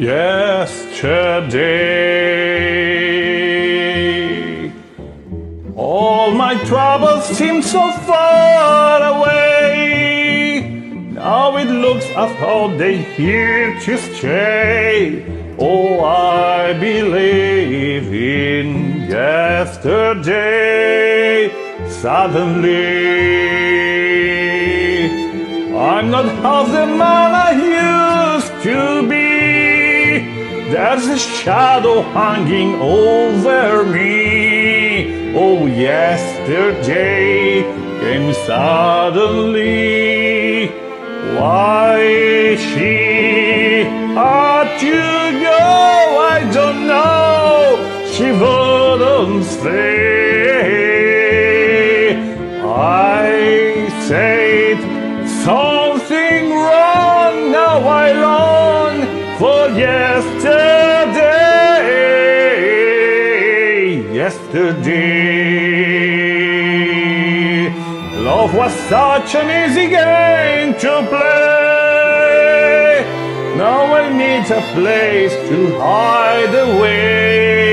yesterday. All my troubles seem so far away. Now it looks as though they're here to stay. Oh, I believe in yesterday. Suddenly, I'm not half the man I used to be. There's a shadow hanging over me. Oh, yesterday came suddenly. Why is she had to go? I don't know. She wouldn't stay. I said something wrong. Now I long for yesterday. Yesterday, love was such an easy game to play. Now I need a place to hide away.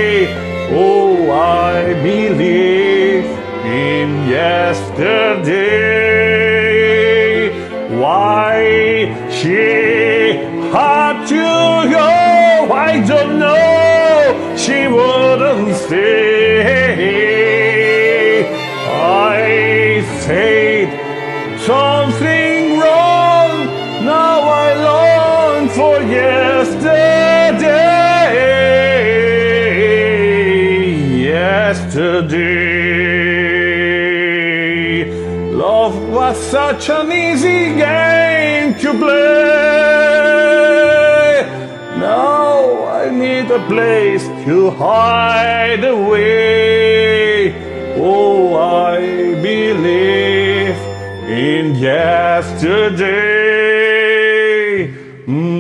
Oh, I believe in yesterday. Why she had to go, I don't know. She wouldn't stay. Something wrong, now I long for yesterday. Yesterday, love was such an easy game to play. Now I need a place to hide away. Oh, I believe in yesterday.